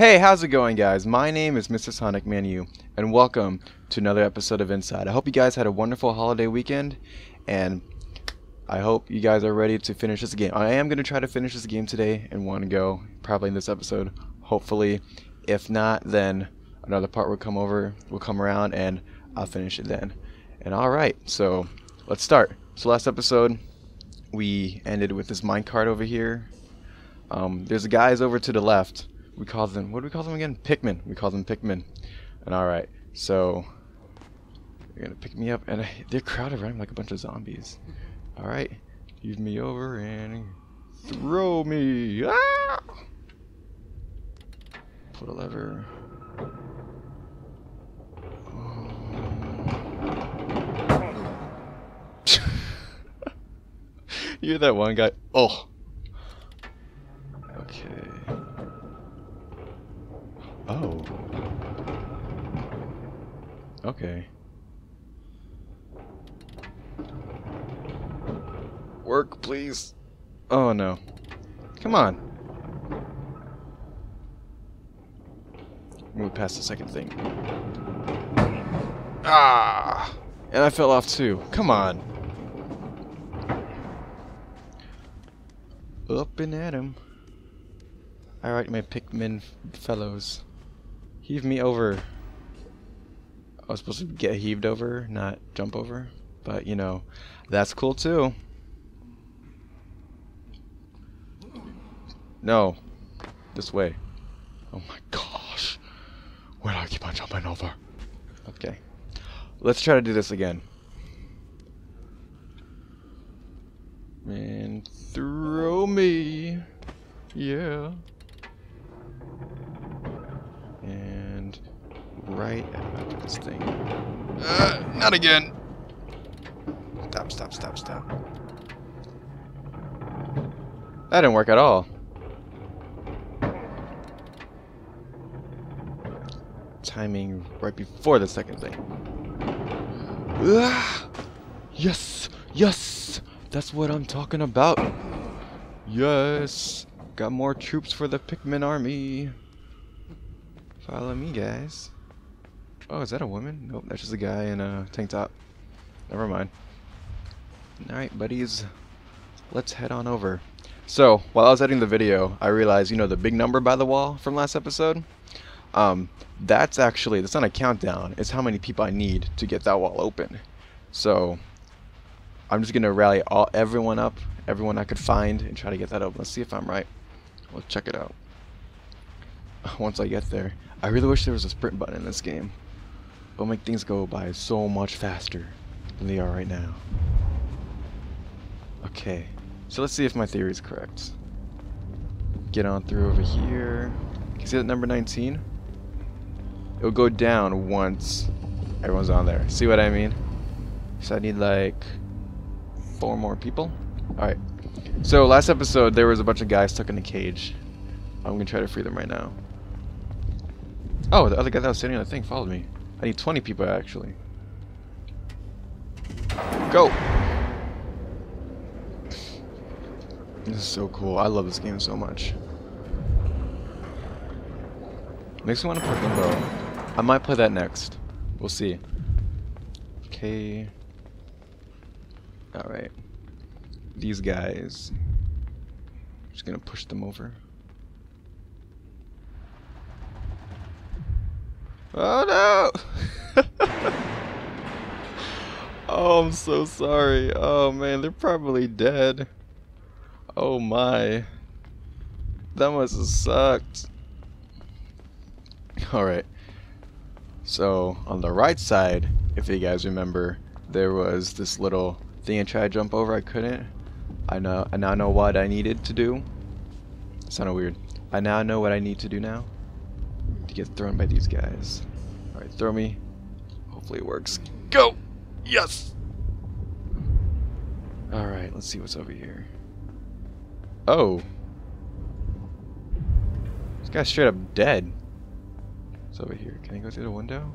Hey, how's it going, guys? My name is Mr. Sonic Manu, and welcome to another episode of Inside. I hope you guys had a wonderful holiday weekend, and I hope you guys are ready to finish this game. I am going to try to finish this game today in one go, probably in this episode, hopefully. If not, then another part will come around, and I'll finish it then. And alright, so let's start. So last episode, we ended with this minecart over here. There's guys over to the left. We call them, what do we call them again? Pikmin. We call them Pikmin. And alright, so you're gonna pick me up, and they're crowded around like a bunch of zombies. Alright, heave me over and throw me. Ah! Put a lever. You're that one guy. Oh. Okay. Oh. Okay. Work, please. Oh no. Come on. Move past the second thing. Ah! And I fell off too. Come on. Up and at him. Alright, my Pikmin fellows. Heave me over. I was supposed to get heaved over, not jump over. But, you know, that's cool too. No. This way. Oh my gosh. Where do I keep on jumping over? Okay. Let's try to do this again. And throw me. Yeah. And right after this thing. Not again. Stop, stop, stop, stop. That didn't work at all. Timing right before the second thing. Yes! Yes! That's what I'm talking about. Yes! Got more troops for the Pikmin army. Follow me, guys. Oh, is that a woman? Nope, that's just a guy in a tank top. Never mind. Alright, buddies. Let's head on over. So, while I was editing the video, I realized, you know, the big number by the wall from last episode? That's not a countdown. It's how many people I need to get that wall open. So I'm just gonna rally everyone I could find, and try to get that open. Let's see if I'm right. We'll check it out once I get there. I really wish there was a sprint button in this game. It'll make things go by so much faster than they are right now. Okay, so let's see if my theory is correct. Get on through over here. Can you see that number 19? It'll go down once everyone's on there. See what I mean? So I need like 4 more people. Alright, so last episode there was a bunch of guys stuck in a cage. I'm gonna try to free them right now. Oh, the other guy that was standing on the thing followed me. I need 20 people actually. Go! This is so cool. I love this game so much. Makes me want to play Limbo. I might play that next. We'll see. Okay. Alright. These guys. I'm just gonna push them over. Oh no! Oh, I'm so sorry. Oh man, they're probably dead. Oh my. That must have sucked. Alright. So, on the right side, if you guys remember, there was this little thing I tried to jump over. I couldn't. I now know what I needed to do. It sounded weird. I now know what I need to do now to get thrown by these guys. Alright, throw me. Hopefully it works. Go! Yes! Alright, let's see what's over here. Oh! This guy's straight up dead. What's over here? Can I go through the window?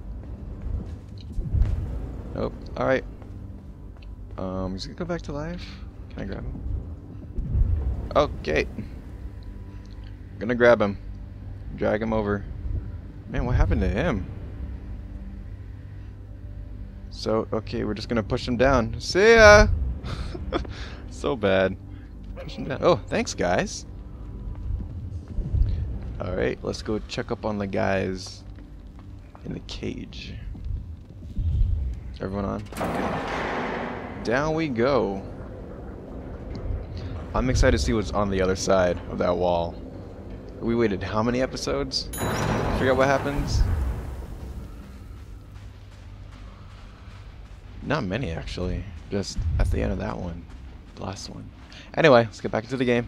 Nope. Alright. Is he gonna go back to life? Can I grab him? Okay. I'm gonna grab him. Drag him over. Man, what happened to him? So, okay, we're just gonna push him down. See ya! So bad. Push him down. Oh, thanks, guys. Alright, let's go check up on the guys in the cage. Everyone on? Okay. Down we go. I'm excited to see what's on the other side of that wall. We waited how many episodes? Figure out what happens? Not many, actually. Just at the end of that one. The last one. Anyway, let's get back into the game.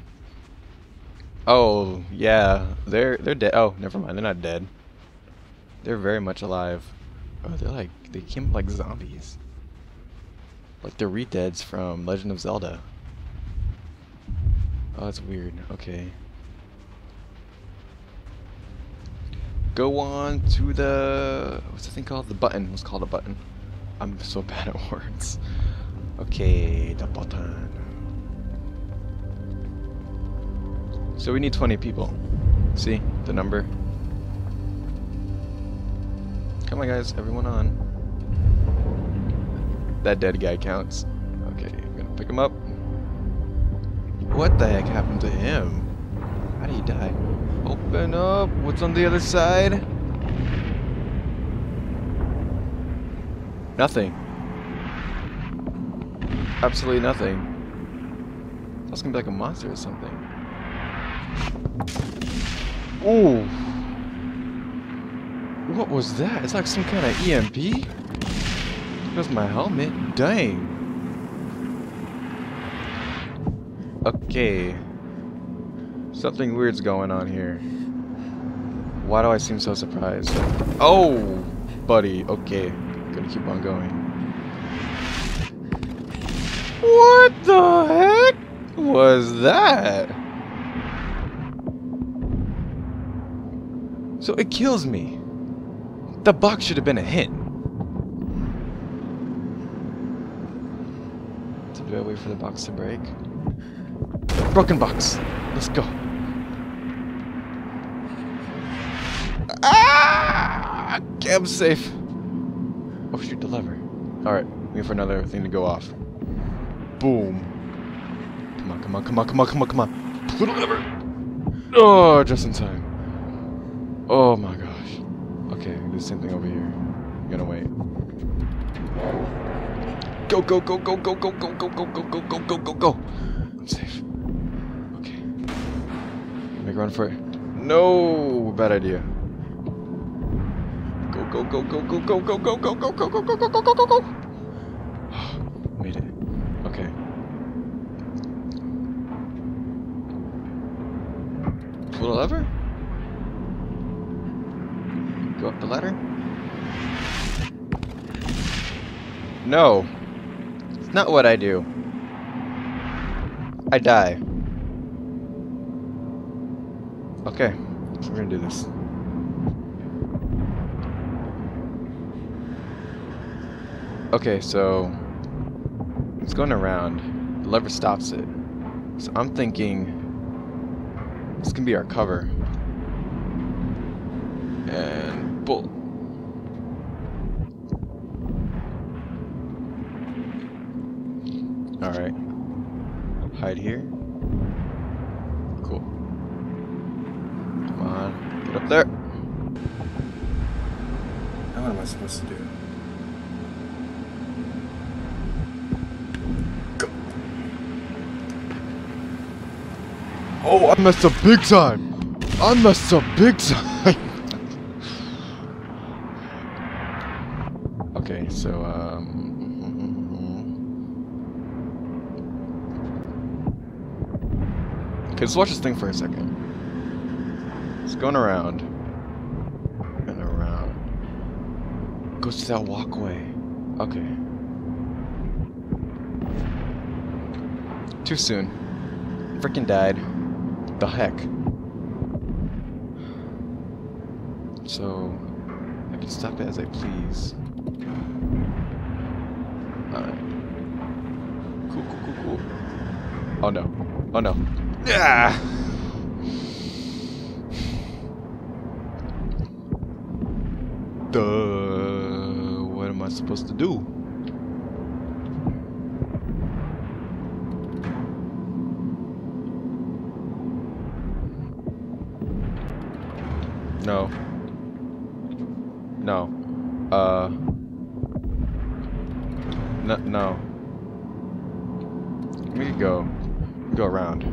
Oh, yeah. They're dead. Oh, never mind. They're not dead. They're very much alive. Oh, they're like, they came like zombies. Like the Redeads from Legend of Zelda. Oh, that's weird. Okay. Go on to the... what's the thing called? The button. Let's call it a button. I'm so bad at words. Okay, the button. So we need 20 people. See? The number. Come on, guys. Everyone on. That dead guy counts. Okay, I'm gonna pick him up. What the heck happened to him? How did he die? Open up. What's on the other side? Nothing. Absolutely nothing. That's gonna be like a monster or something. Ooh. What was that? It's like some kind of EMP. That's my helmet. Dang. Okay. Something weird's going on here. Why do I seem so surprised? Oh, buddy. Okay. Gonna keep on going. What the heck was that? So it kills me. The box should have been a hit. So do I wait for the box to break? Broken box. Let's go. Ah! Okay, I'm safe. Oh, shoot the lever. Alright, wait for another thing to go off. Boom. Come on, come on, come on, come on, come on, come on. Pull the lever. Oh, just in time. Oh my gosh. Okay, do the same thing over here. I'm gonna wait. Go, go, go, go, go, go, go, go, go, go, go, go, go, go, go. I'm safe. Okay. Make a run for it. No, bad idea. Go, go, go, go, go, go, go, go, go, go, go, go, go, go, go, go, go. Made it. Okay. Pull the lever? Go up the ladder? No. It's not what I do. I die. Okay. We're gonna do this. Okay, so it's going around. The lever stops it. So I'm thinking this can be our cover. And bolt. Alright. Hide here. Cool. Come on. Get up there. Now what am I supposed to do? Oh, I messed up big time! I messed up big time! Okay, so, okay, let's watch this thing for a second. It's going around. And around. Goes to that walkway. Okay. Too soon. Freaking died. The heck. So I can stop it as I please. Alright. Cool, cool, cool, cool. Oh no. Oh no. Yeah. What am I supposed to do? No. No. No. We could go around.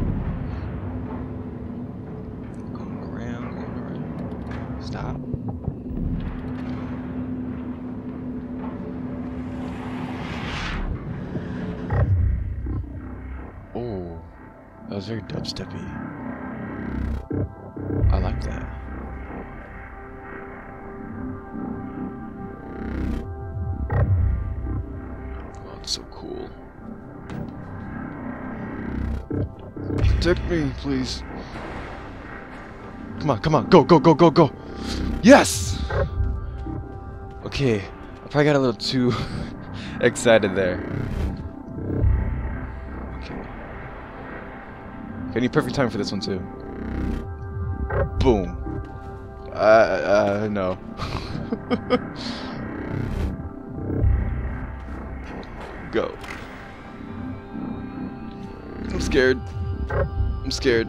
Going around. Stop. Oh, that was very dubstep-y. I like that. Protect me, please. Come on, come on. Go. Yes! Okay. I probably got a little too excited there. Okay. I need perfect time for this one, too. Boom. No. Go. I'm scared. I'm scared.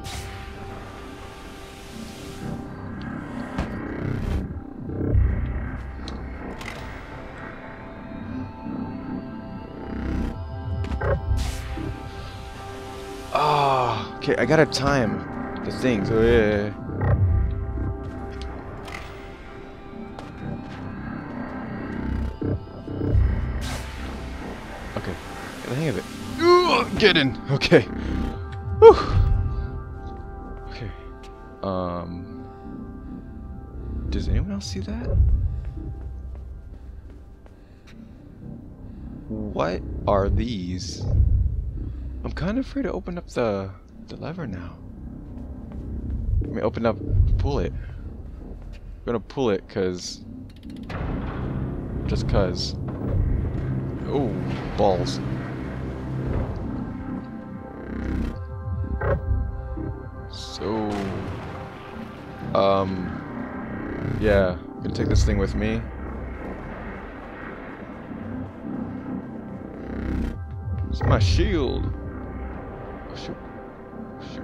Ah, oh, okay. I gotta time the things. Oh yeah. Okay. Get the hang of it. Ooh, get in. Okay. Whew. Okay. Does anyone else see that? What are these? I'm kind of afraid to open up the lever now. I mean, open up, pull it. I'm gonna pull it just cause. Oh, balls. So, yeah, I'm gonna take this thing with me. It's my shield. Oh, shoot. Shoot.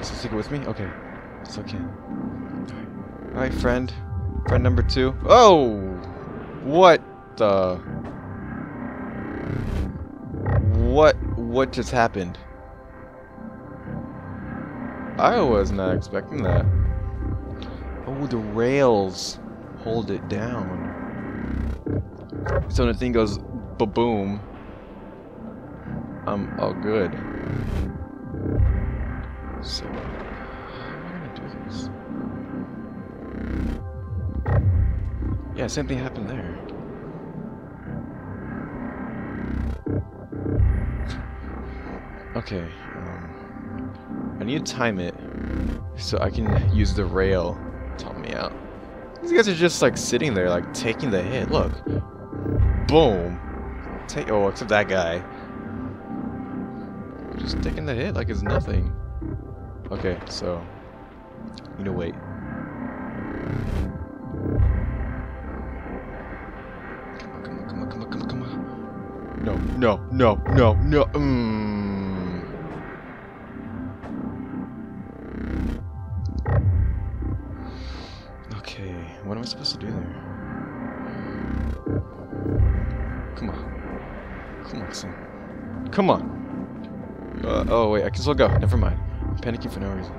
Is this thing with me? Okay, it's okay. Alright, friend. Friend number two. Oh! What the? What just happened? I was not expecting that. Oh, the rails hold it down. So when the thing goes ba-boom, I'm all good. So, how am I gonna do this? Yeah, same thing happened there. Okay, I need to time it so I can use the rail to help me out. These guys are just like sitting there, like taking the hit. Look, boom. Oh, except that guy, just taking the hit like it's nothing. Okay, so you know, wait. Come on. No. What am I supposed to do there? Come on, son. Oh, wait, I can still go. Never mind. I'm panicking for no reason.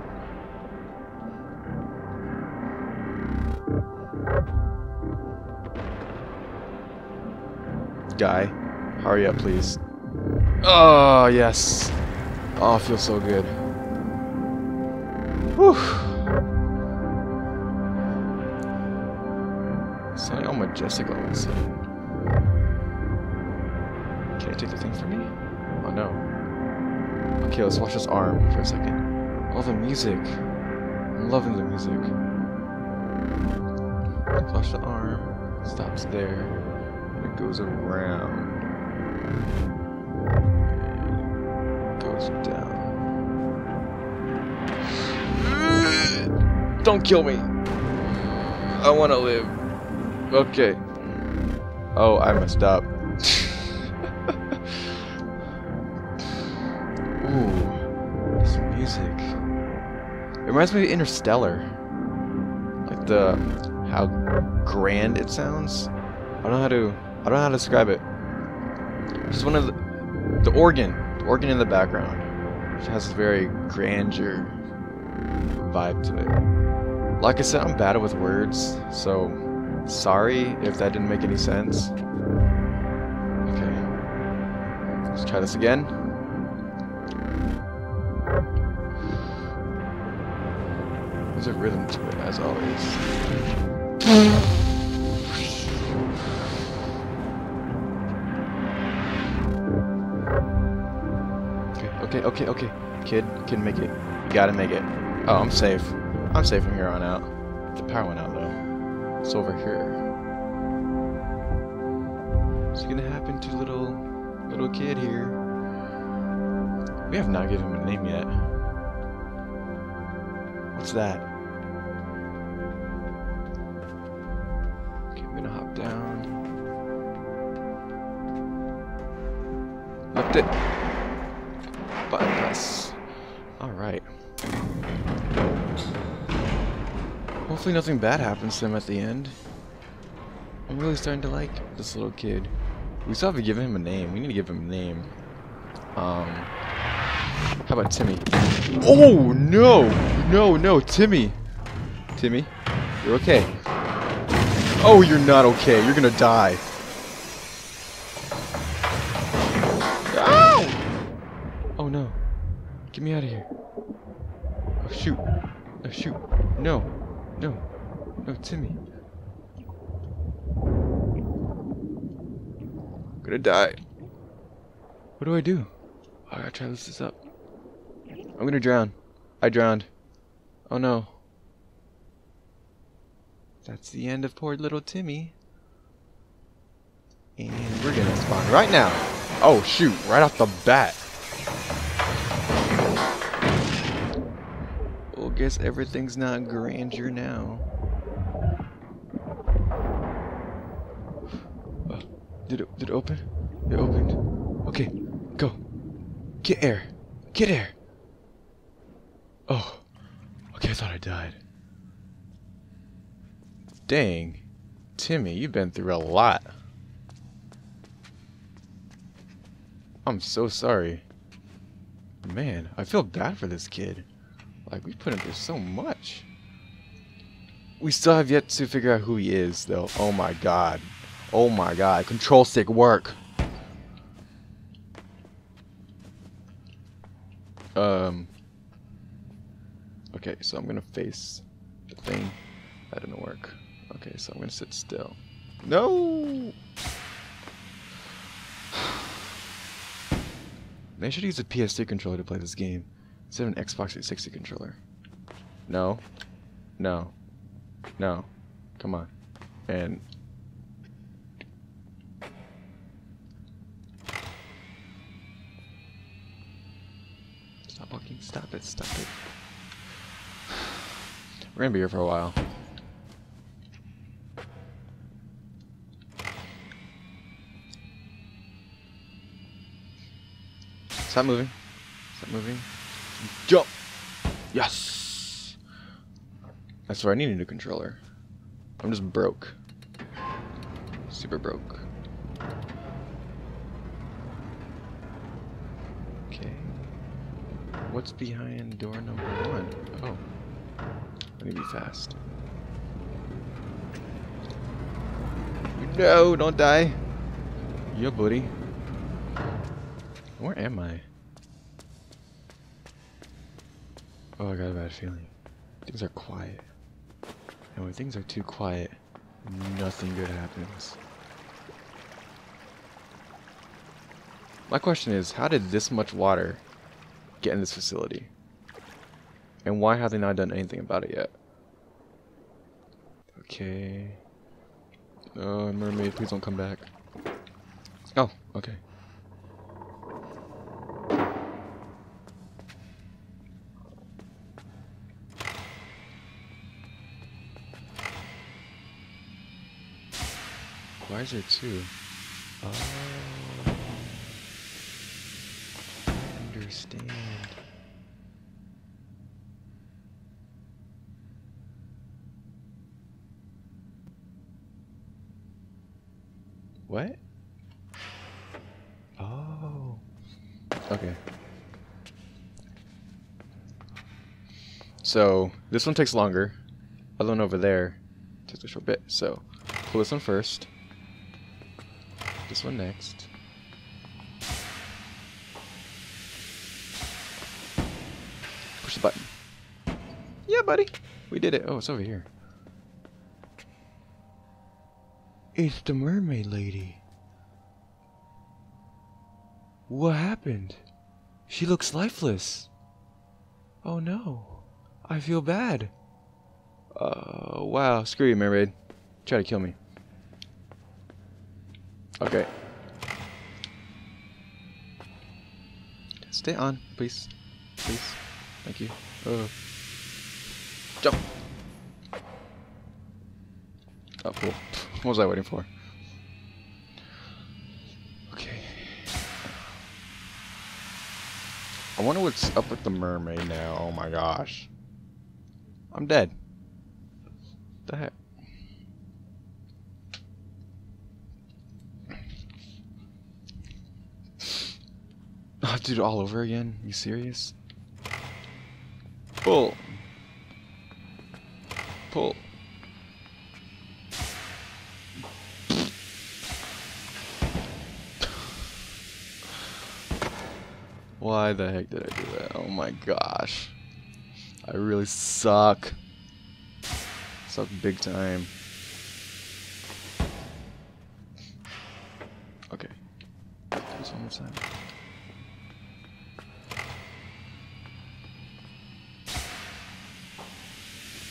Guy, hurry up, please. Oh, yes. Oh, it feels so good. Whew. Sounding all majestic all of a sudden. Can I take the thing from me? Oh no. Okay, let's watch this arm for a second. Oh, the music. I'm loving the music. Let's watch the arm. Stops there. It goes around. It goes down. Don't kill me. I want to live. Okay. Oh, I messed up. Ooh, this music. It reminds me of Interstellar. Like the how grand it sounds. I don't know how to describe it. Just one of the organ in the background, which has a very grandeur vibe to it. Like I said, I'm bad with words, so sorry if that didn't make any sense. Okay, let's try this again. There's a rhythm to it, as always. Okay. Kid, make it. You gotta make it. Oh, I'm safe. I'm safe from here on out. The power went out, though. It's over here. What's gonna happen to little kid here? We have not given him a name yet. What's that? Okay, I'm gonna hop down. Left it. Bypass. Alright. Hopefully nothing bad happens to him at the end. I'm really starting to like this little kid. We still haven't given him a name. We need to give him a name. How about Timmy? Oh, no! No, Timmy! Timmy, you're okay. Oh, you're not okay. You're gonna die. Get me out of here. Oh, shoot. Oh, shoot. No, Timmy. I'm gonna die. What do? Oh, I gotta try to lift this up. I'm gonna drown. I drowned. Oh, no. That's the end of poor little Timmy. And we're gonna spawn right now. Oh, shoot. Right off the bat. Guess everything's not grandeur now. Did it open? It opened. Okay, go. Get air. Get air. Oh. Okay, I thought I died. Dang. Timmy, you've been through a lot. I'm so sorry. Man, I feel bad for this kid. Like, we put him through so much. We still have yet to figure out who he is, though. Oh my god. Oh my god. Control stick work. Okay, so I'm gonna face the thing. That didn't work. Okay, so I'm gonna sit still. No! They should use a PS3 controller to play this game. Instead of an Xbox 360 controller. No. Come on. And stop walking. Stop it. We're gonna be here for a while. Stop moving. Jump! Yes! That's why I need a new controller. I'm just broke. Super broke. Okay. What's behind door number 1? Oh. Let me be fast. No, don't die! Yo, buddy. Where am I? Oh, I got a bad feeling. Things are quiet. And when things are too quiet, nothing good happens. My question is, how did this much water get in this facility? And why have they not done anything about it yet? Okay. Oh, mermaid, please don't come back. Oh, okay. Why is there two? Oh. Understand. What? Oh. Okay. So this one takes longer. Other one over there takes a short bit. So pull this one first. This one next. Push the button. Yeah, buddy. We did it. Oh, it's over here. It's the mermaid lady. What happened? She looks lifeless. Oh no. I feel bad. Oh, wow. Screw you, mermaid. Try to kill me. Okay. Stay on, please. Please. Thank you. Oh. Jump! Oh, cool. What was I waiting for? Okay. I wonder what's up with the mermaid now. Oh my gosh. I'm dead. What the heck? Oh, dude, all over again? You serious? Pull. Pull. Why the heck did I do that? Oh my gosh. I really suck. Suck big time. Okay. Just one more time.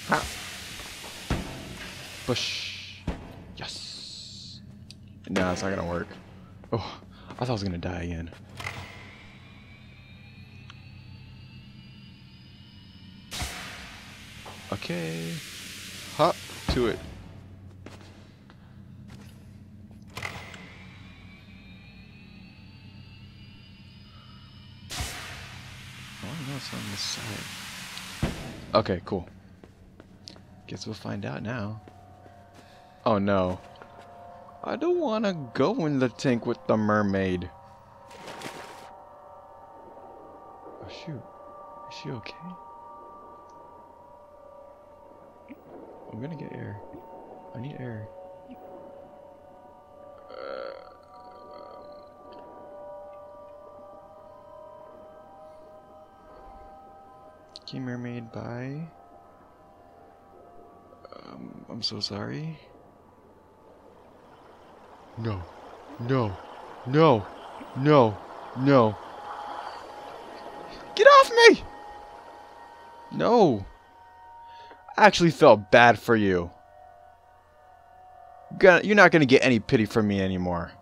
Ha! Push. Yes. Nah, it's not gonna work. Oh, I thought I was gonna die again. Okay, hop to it. Oh no, it's on this side. Okay, cool. Guess we'll find out now. Oh no. I don't want to go in the tank with the mermaid. Oh shoot. Is she okay? I'm gonna get air. I need air. Key mermaid by. I'm so sorry. No, no, no, no, no. Get off me! No. I actually felt bad for you. You're not gonna get any pity from me anymore.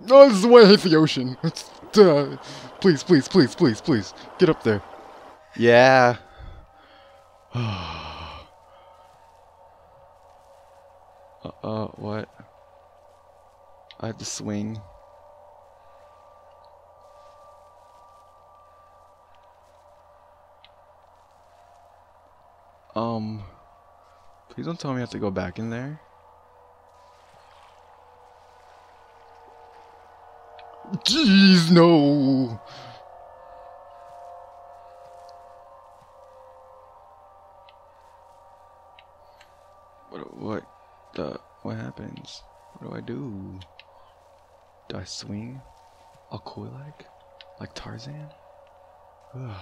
No, this is why I hate the ocean. Please, please, please, please, please, get up there. Yeah. What? I have to swing. Please don't tell me I have to go back in there. Jeez, no! What happens? What do I do? Do I swing? All cool like Tarzan? Ugh.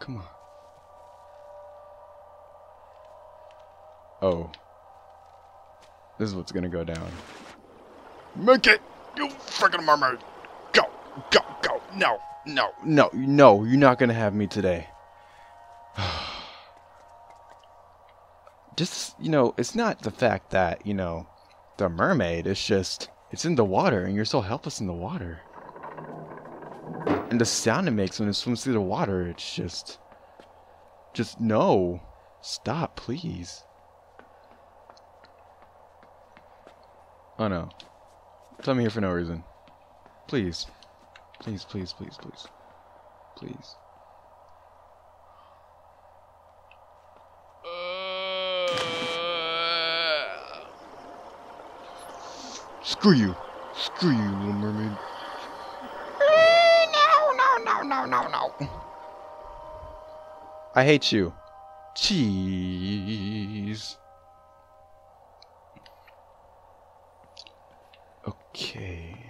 Come on. Oh. This is what's gonna go down. Make it! You freaking mermaid! Go! Go! Go! No! No! No! No! You're not gonna have me today. Just, you know, it's not the fact that, you know, the mermaid, it's just, it's in the water and you're so helpless in the water. And the sound it makes when it swims through the water, it's just no. Stop, please. Oh no. I'm here for no reason. Please. Please, please, please, please. Please. Screw you. Screw you, little mermaid. No. I hate you. Jeez. Okay.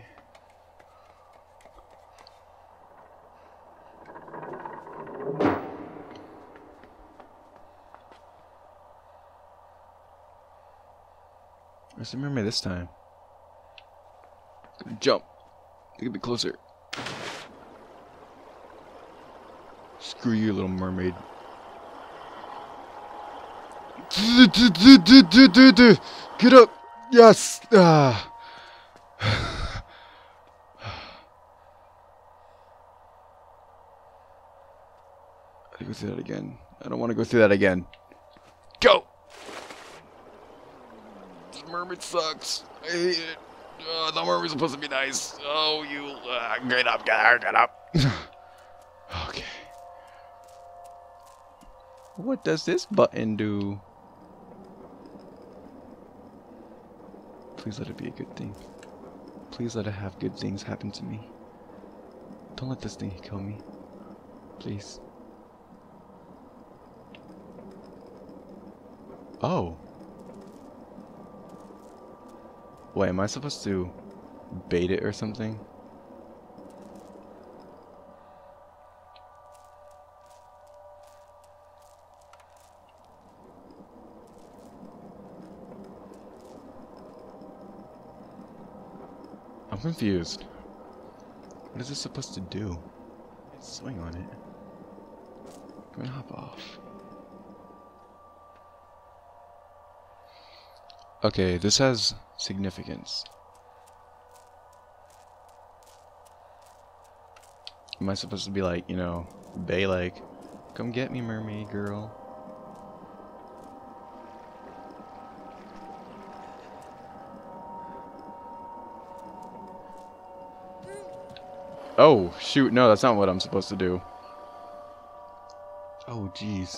Where's the mermaid this time? Jump. It could be closer. Screw you, little mermaid. Get up. Yes. Ah. I go through that again. I don't want to go through that again. Go. This mermaid sucks. I hate it. The mermaid's supposed to be nice. Oh, you. Get up. Okay. What does this button do? Please let it be a good thing. Please let it have good things happen to me. Don't let this thing kill me. Please. Oh. Wait, am I supposed to bait it or something? I'm confused. What is this supposed to do? Swing on it. I'm gonna hop off. Okay, this has significance. Am I supposed to be like, you know, bay like, come get me, mermaid girl? Oh, shoot, no, that's not what I'm supposed to do. Oh, jeez.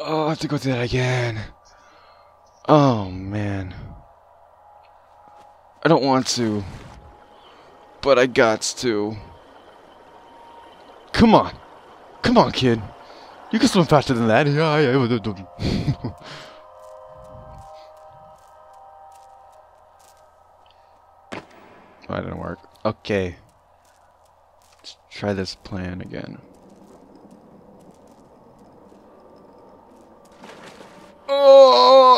Oh, I have to go through that again. Oh, man. I don't want to. But I gots to. Come on. Come on, kid. You can swim faster than that. Yeah. That didn't work. Okay. Let's try this plan again. Oh!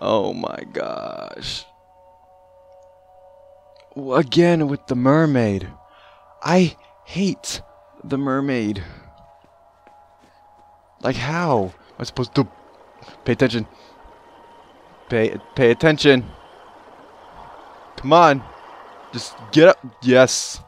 Oh my gosh. Again with the mermaid. I hate the mermaid. Like, how am I supposed to pay attention? Pay attention. Come on. Just get up. Yes.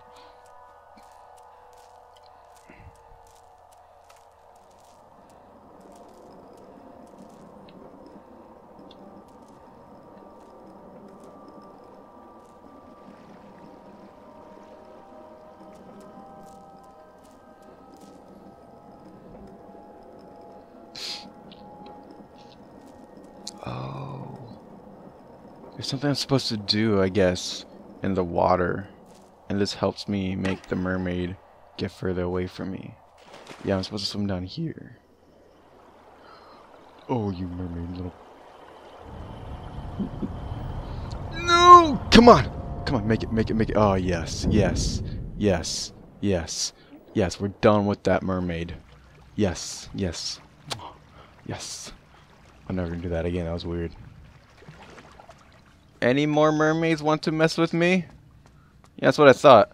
Something I'm supposed to do, I guess, in the water, and this helps me make the mermaid get further away from me. Yeah, I'm supposed to swim down here. Oh, you mermaid little... No! Come on! Come on, make it. Oh, yes. We're done with that mermaid. Yes. I'm never gonna do that again. That was weird. Any more mermaids want to mess with me? Yeah, that's what I thought.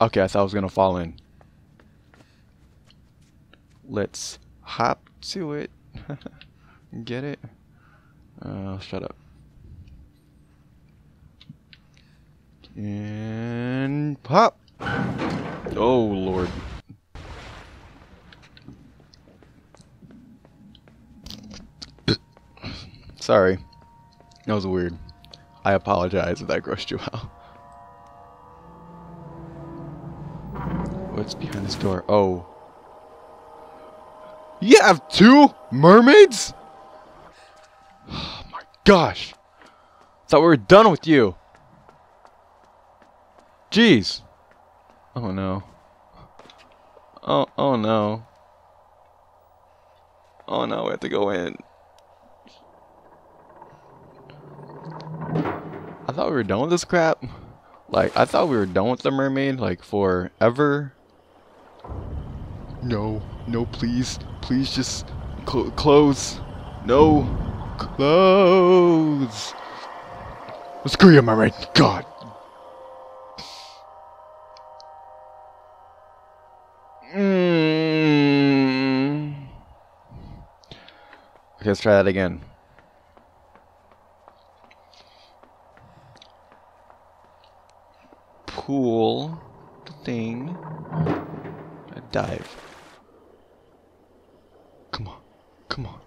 Okay, I thought I was gonna fall in. Let's hop to it. Get it? Shut up. And pop! Oh lord. Sorry. That was weird. I apologize if that grossed you out. What's behind this door? Oh. You have two mermaids? Oh my gosh. Thought we were done with you. Jeez. Oh no. Oh no. Oh no, we have to go in. I thought we were done with this crap. Like, I thought we were done with the mermaid, like, forever. No. No, please. Please just close. No. Close. Well, screw you, mermaid. God. Okay, let's try that again. Cool thing. I dive. Come on. Come on.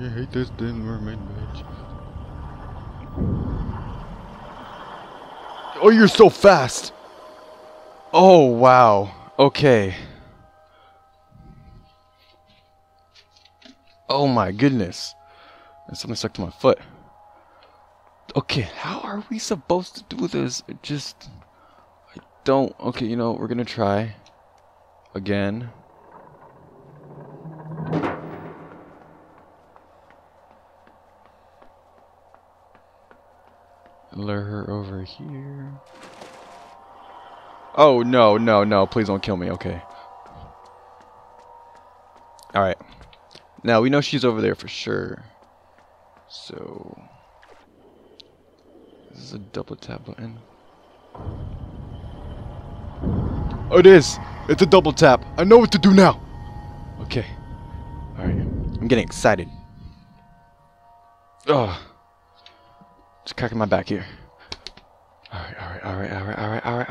I hate this damn mermaid bitch. Oh, you're so fast. Oh, wow. Okay. Oh my goodness. And something stuck to my foot. Okay, how are we supposed to do this? I don't. Okay, you know, we're gonna try again. Lure her over here. Oh no, no, no! Please don't kill me. Okay. All right. Now we know she's over there for sure. So. This is a double tap button. Oh, it is! It's a double tap! I know what to do now! Okay. Alright. I'm getting excited. Ugh. Just cracking my back here. Alright, alright, alright, alright, alright, alright,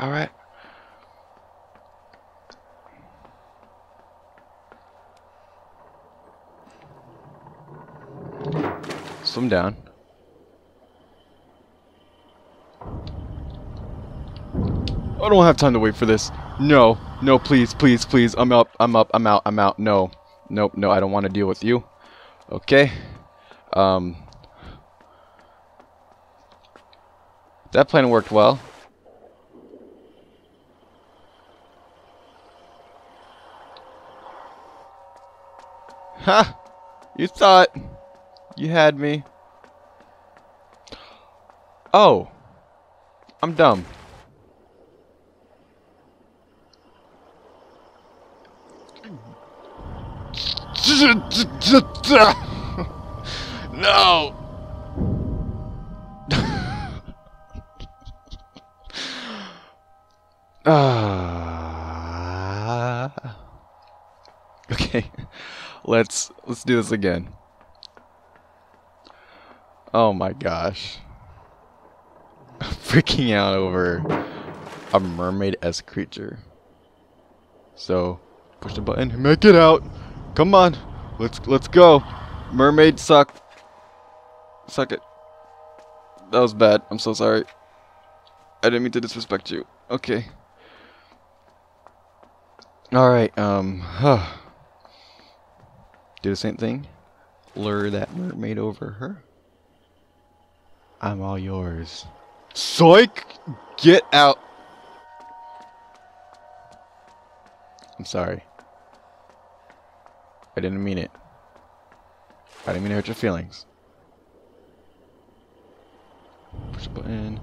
alright. Swim down. I don't have time to wait for this. No, no, please, please, please. I'm up, I'm up, I'm out, I'm out. No, nope, no, I don't want to deal with you. Okay. That plan worked well. Ha! You thought you had me. Oh, I'm dumb. No. Okay. Let's do this again. Oh my gosh. I'm freaking out over a mermaid-esque creature. So, push the button and make it out. Come on, let's go. Mermaid suck. Suck it. That was bad. I'm so sorry. I didn't mean to disrespect you. Okay. All right. Do the same thing. Lure that mermaid over her. I'm all yours. Psych! Get out. I'm sorry. I didn't mean it. I didn't mean to hurt your feelings. Push the button.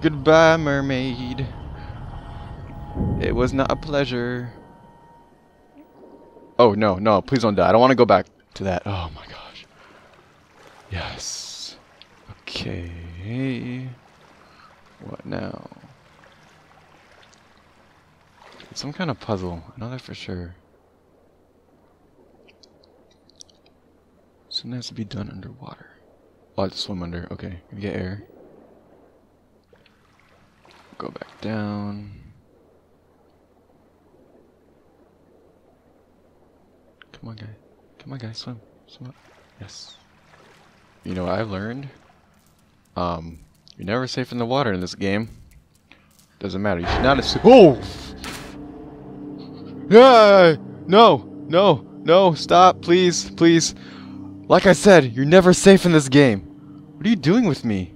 Goodbye, mermaid. It was not a pleasure. Oh, no, no. Please don't die. I don't want to go back to that. Oh, my gosh. Yes. Okay. What now? Some kind of puzzle, I know that for sure. Something has to be done underwater. Oh, I have to swim under, okay. Gonna get air. Go back down. Come on, guy. Come on, guy, swim. Swim up. Yes. You know what I've learned? You're never safe in the water in this game. Doesn't matter. You should not assume. Oh! Yeah! No! No! No! Stop! Please! Please! Like I said, you're never safe in this game. What are you doing with me?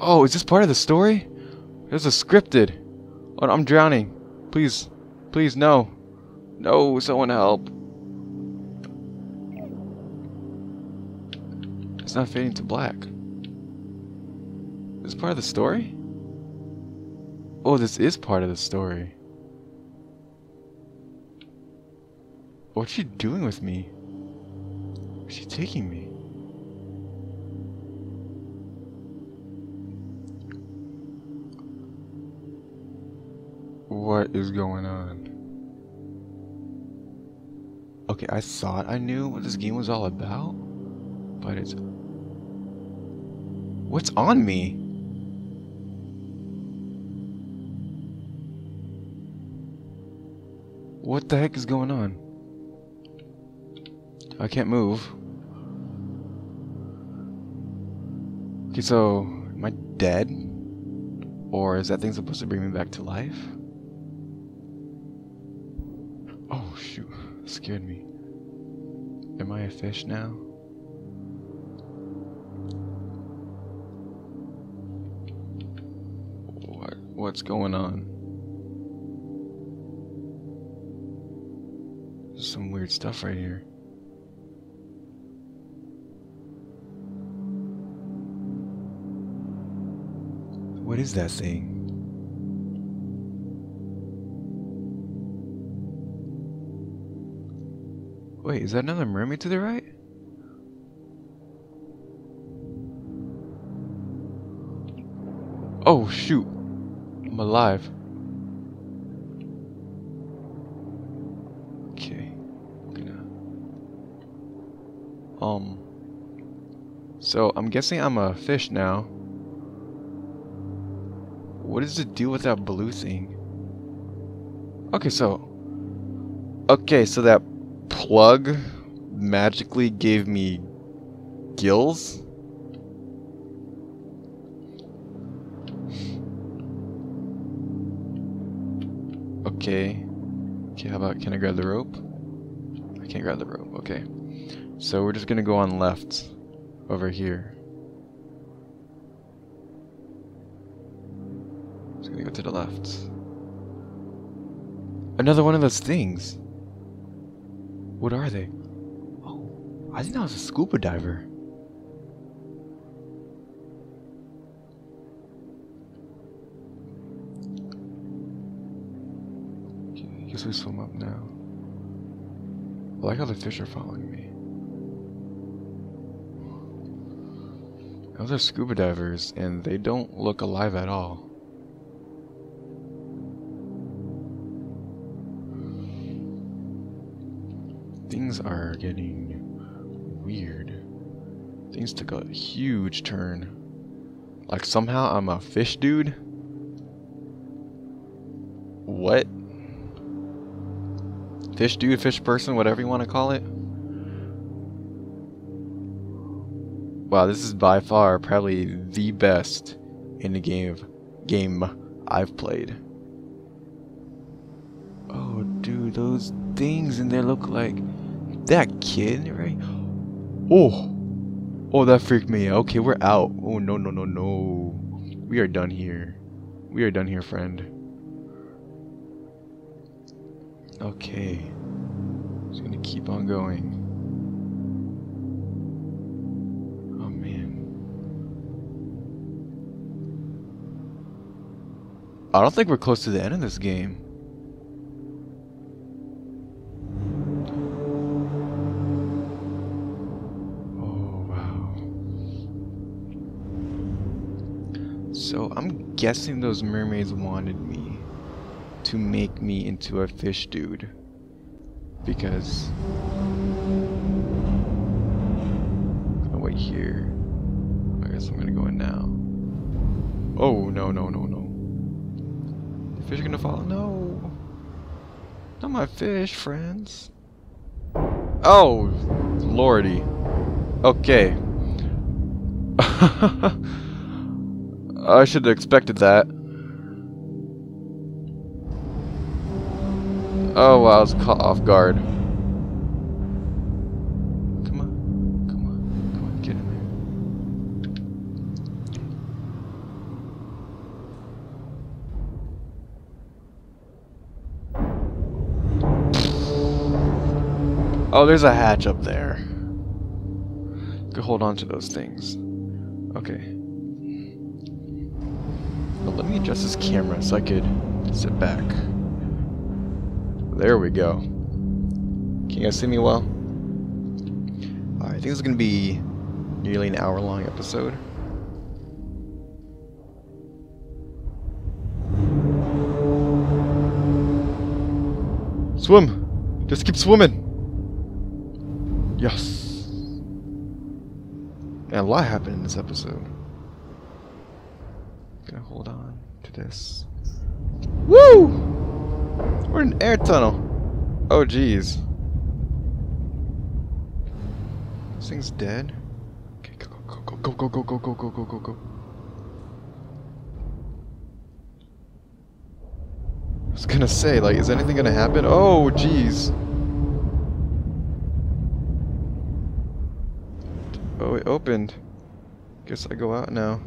Oh, is this part of the story? This is scripted. Oh, I'm drowning. Please. Please, no. No, someone help. It's not fading to black. Is this part of the story? Oh, this is part of the story. What are you doing with me? Where's she taking me? What is going on? Okay, I thought I knew what this game was all about, but it's... What's on me? What the heck is going on? I can't move. Okay, so am I dead? Or is that thing supposed to bring me back to life? Oh shoot, that scared me. Am I a fish now? What's going on? There's some weird stuff right here. What is that thing? Wait, is that another mermaid to the right? Oh shoot! I'm alive. Okay. So I'm guessing I'm a fish now. What is the deal with that blue thing? Okay, so that plug magically gave me gills? Okay. Okay, how about, can I grab the rope? I can't grab the rope, okay. So we're just gonna go on left over here. Gonna go to the left. Another one of those things. What are they? Oh, I think that was a scuba diver. Okay, I guess we swim up now. I like how the fish are following me. Those are scuba divers, and they don't look alive at all. Things are getting weird. Things took a huge turn. Like somehow I'm a fish dude? What? Fish dude, fish person, whatever you want to call it. Wow, this is by far probably the best in the game I've played. Oh dude, those things in there look like... That kid, right? Oh! Oh, that freaked me out. Okay, we're out. Oh, no, no, no, no. We are done here. We are done here, friend. Okay. Just gonna keep on going. Oh, man. I don't think we're close to the end of this game. So I'm guessing those mermaids wanted me. to make me into a fish dude. Because I'm gonna wait here. I guess I'm gonna go in now. Oh no no no no. The fish are gonna fall. No. Not my fish, friends. Oh lordy. Okay. I should have expected that. Oh wow, I was caught off guard. Come on, come on, come on, get in there. Oh, there's a hatch up there. You can hold on to those things. Okay. Well, let me adjust this camera so I could sit back. There we go. Can you guys see me well? Alright, I think this is going to be nearly an hour-long episode. Swim! Just keep swimming! Yes! And a lot happened in this episode. I'm going to hold on to this. Woo! We're in an air tunnel. Oh geez. This thing's dead. Okay, go go go go go go go go go go go. I was gonna say, like, is anything gonna happen? Oh geez. Oh, it opened. Guess I go out now.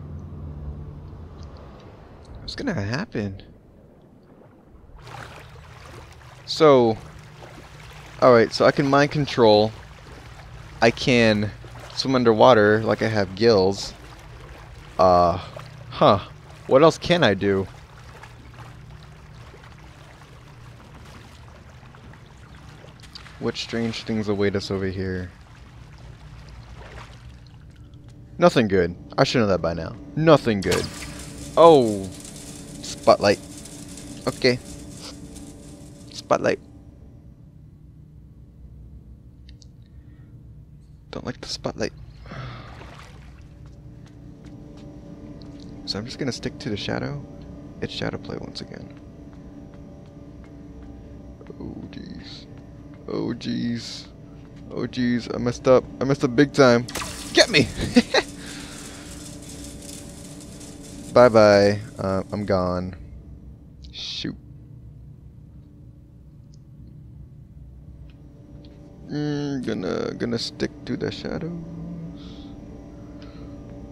What's gonna happen? So, alright, so I can mind control. I can swim underwater like I have gills. What else can I do? What strange things await us over here? Nothing good. I should know that by now. Nothing good. Oh, spotlight. Okay. Spotlight. Don't like the spotlight. So I'm just gonna stick to the shadow. It's shadow play once again. Oh jeez. Oh jeez. Oh jeez. I messed up. I messed up big time. Get me! Bye bye. I'm gone. Shoot. Gonna stick to the shadows.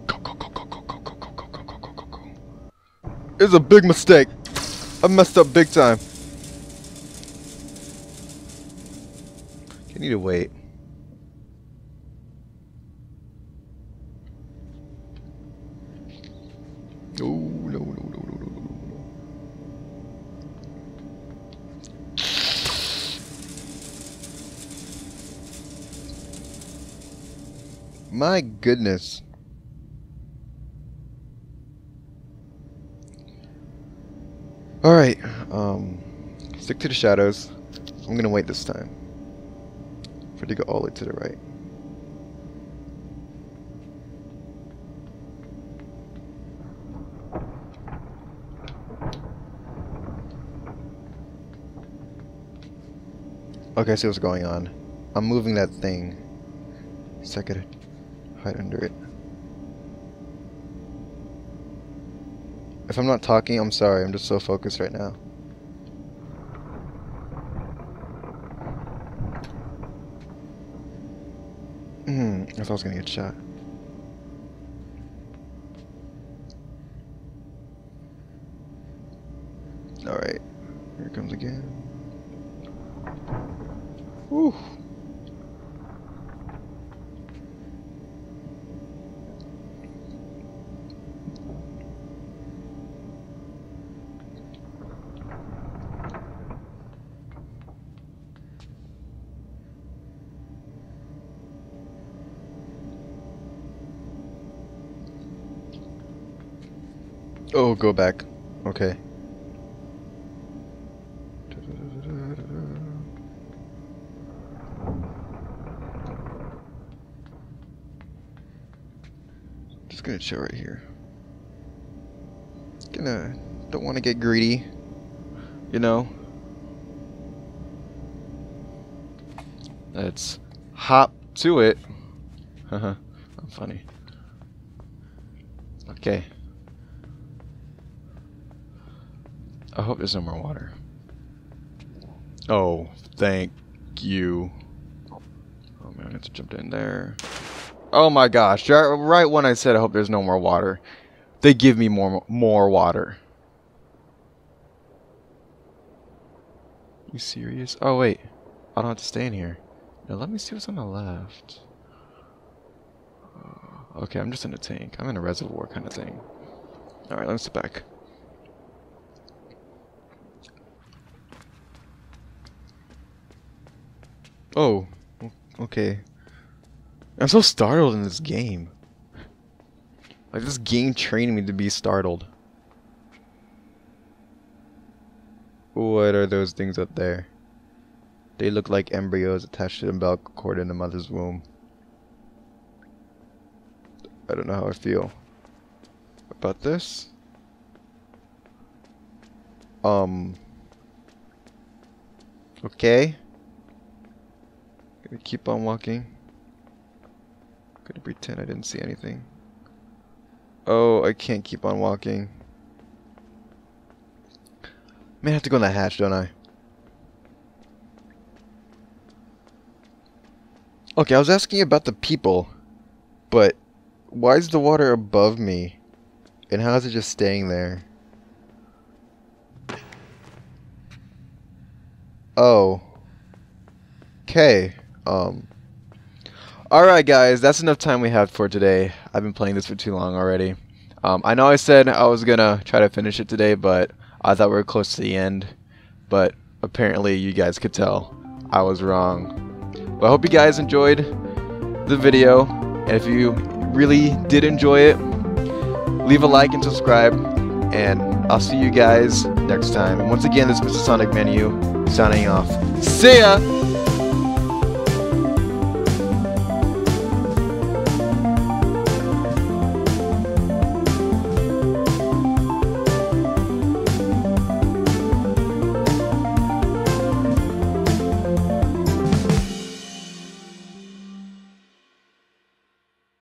Go go go go go go go go go go go go go. It's a big mistake. I messed up big time. I need to wait. Oh no no no no no no no. My goodness. Alright, stick to the shadows. I'm gonna wait this time. For it to go all the way to the right. Okay, I see what's going on. I'm moving that thing. So I gotta hide under it. If I'm not talking, I'm sorry. I'm just so focused right now. I thought I was gonna get shot. Alright. Here it comes again. Whew. Oh, go back. Okay. gonna chill right here. Don't want to get greedy, you know. Let's hop to it. Haha, I'm funny. Okay. I hope there's no more water. Oh, thank you. Oh man, I have to jump in there. Oh my gosh, right when I said I hope there's no more water, they give me more water. You serious? Oh wait, I don't have to stay in here. Now let me see what's on the left. Okay, I'm just in a tank. I'm in a reservoir kind of thing. All right, let's sit back. Oh, okay. I'm so startled in this game. Like, this game trained me to be startled. What are those things up there? They look like embryos attached to the umbilical cord in the mother's womb. I don't know how I feel about this. Okay. Gonna keep on walking. Gonna pretend I didn't see anything. Oh, I can't keep on walking. Man, I have to go in the hatch, don't I? Okay, I was asking about the people, but why is the water above me? And how is it just staying there? Oh. Okay. Alright guys, that's enough time we have for today. I've been playing this for too long already. I know I said I was gonna try to finish it today, but I thought we were close to the end. But apparently you guys could tell I was wrong. But I hope you guys enjoyed the video. And if you really did enjoy it, leave a like and subscribe. And I'll see you guys next time. And once again, this is Mr. Sonic Manu signing off. See ya!